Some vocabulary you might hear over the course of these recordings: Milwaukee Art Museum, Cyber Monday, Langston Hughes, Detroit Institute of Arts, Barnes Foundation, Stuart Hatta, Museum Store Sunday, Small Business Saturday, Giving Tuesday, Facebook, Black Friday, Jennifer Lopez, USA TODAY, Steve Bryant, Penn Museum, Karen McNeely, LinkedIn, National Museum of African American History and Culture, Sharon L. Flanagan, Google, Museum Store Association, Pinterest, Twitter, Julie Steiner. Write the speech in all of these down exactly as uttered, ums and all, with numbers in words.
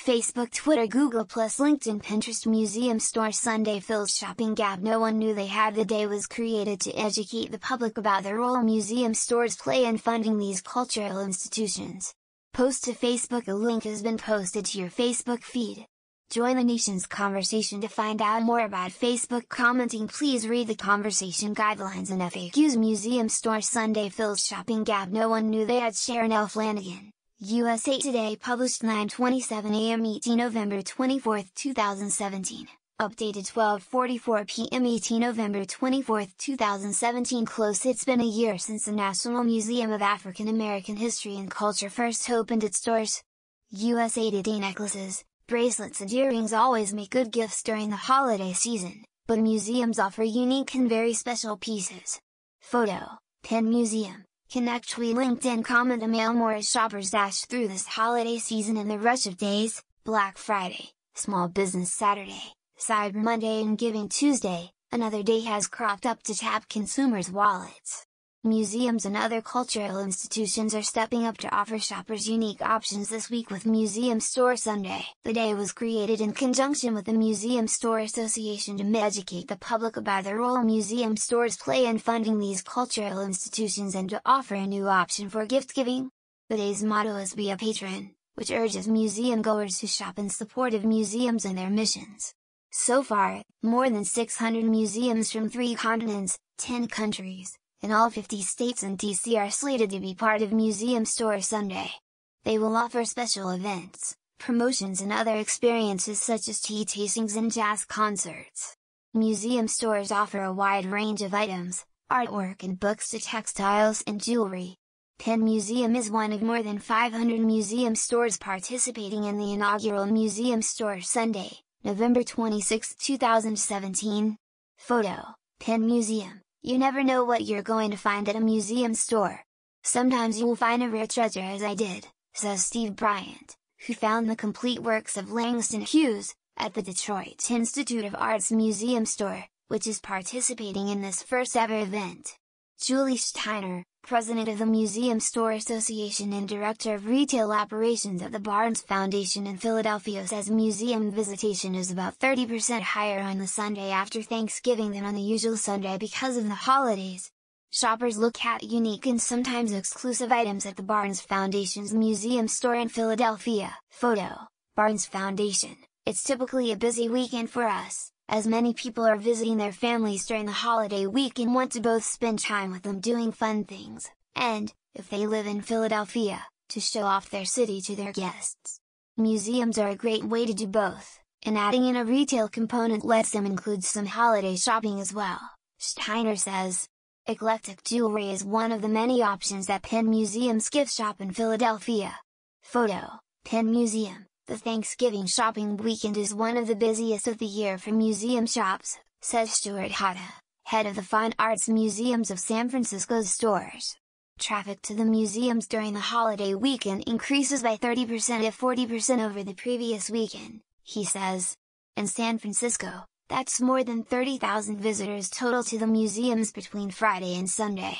Facebook, Twitter, Google plus, LinkedIn, Pinterest. Museum Store Sunday fills shopping gap no one knew they had. The day was created to educate the public about the role museum stores play in funding these cultural institutions. Post to Facebook. A link has been posted to your Facebook feed. Join the nation's conversation. To find out more about Facebook commenting, please read the conversation guidelines and F A Qs. Museum Store Sunday fills shopping gap no one knew they had. Sharon L. Flanagan, U S A Today, published nine twenty-seven a m E T, November twenty-fourth, two thousand seventeen, updated twelve forty-four p m E T, November twenty-fourth, two thousand seventeen. Close. It's been a year since the National Museum of African American History and Culture first opened its doors. U S A Today. Necklaces, bracelets and earrings always make good gifts during the holiday season, but museums offer unique and very special pieces. Photo, Penn Museum. Connect. We LinkedIn comment. Email more as shoppers dash through this holiday season in the rush of days: Black Friday, Small Business Saturday, Cyber Monday and Giving Tuesday. Another day has cropped up to tap consumers' wallets. Museums and other cultural institutions are stepping up to offer shoppers unique options this week with Museum Store Sunday. The day was created in conjunction with the Museum Store Association to educate the public about the role museum stores play in funding these cultural institutions and to offer a new option for gift giving. The day's motto is "Be a Patron," which urges museum goers to shop in support of museums and their missions. So far, more than six hundred museums from three continents, ten countries, in all fifty states and D C are slated to be part of Museum Store Sunday. They will offer special events, promotions and other experiences such as tea tastings and jazz concerts. Museum stores offer a wide range of items, artwork and books to textiles and jewelry. Penn Museum is one of more than five hundred museum stores participating in the inaugural Museum Store Sunday, November twenty-sixth, two thousand seventeen. Photo, Penn Museum. You never know what you're going to find at a museum store. Sometimes you'll find a rare treasure, as I did, says Steve Bryant, who found the complete works of Langston Hughes, at the Detroit Institute of Arts Museum Store, which is participating in this first ever event. Julie Steiner, president of the Museum Store Association and director of retail operations at the Barnes Foundation in Philadelphia, says museum visitation is about thirty percent higher on the Sunday after Thanksgiving than on the usual Sunday because of the holidays. Shoppers look at unique and sometimes exclusive items at the Barnes Foundation's Museum Store in Philadelphia. Photo, Barnes Foundation. It's typically a busy weekend for us, as many people are visiting their families during the holiday week and want to both spend time with them doing fun things, and, if they live in Philadelphia, to show off their city to their guests. Museums are a great way to do both, and adding in a retail component lets them include some holiday shopping as well, Steiner says. Eclectic jewelry is one of the many options at Penn Museum's gift shop in Philadelphia. Photo, Penn Museum. The Thanksgiving shopping weekend is one of the busiest of the year for museum shops, says Stuart Hatta, head of the Fine Arts Museums of San Francisco's stores. Traffic to the museums during the holiday weekend increases by thirty percent to forty percent over the previous weekend, he says. In San Francisco, that's more than thirty thousand visitors total to the museums between Friday and Sunday.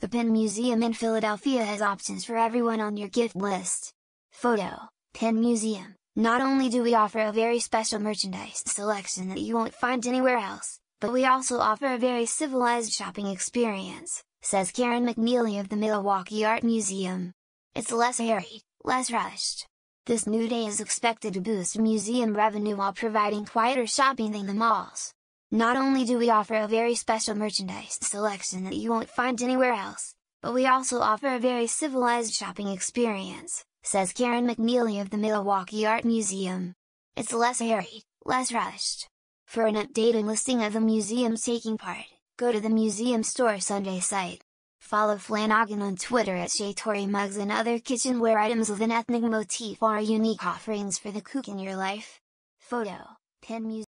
The Penn Museum in Philadelphia has options for everyone on your gift list. Photo, Penn Museum. Not only do we offer a very special merchandise selection that you won't find anywhere else, but we also offer a very civilized shopping experience, says Karen McNeely of the Milwaukee Art Museum. It's less hurried, less rushed. This new day is expected to boost museum revenue while providing quieter shopping than the malls. Not only do we offer a very special merchandise selection that you won't find anywhere else, but we also offer a very civilized shopping experience, says Karen McNeely of the Milwaukee Art Museum. It's less hurried, less rushed. For an updated listing of the museums taking part, go to the Museum Store Sunday site. Follow Flanagan on Twitter at ShayTori. Mugs and other kitchenware items with an ethnic motif are unique offerings for the cook in your life. Photo, Penn Museum.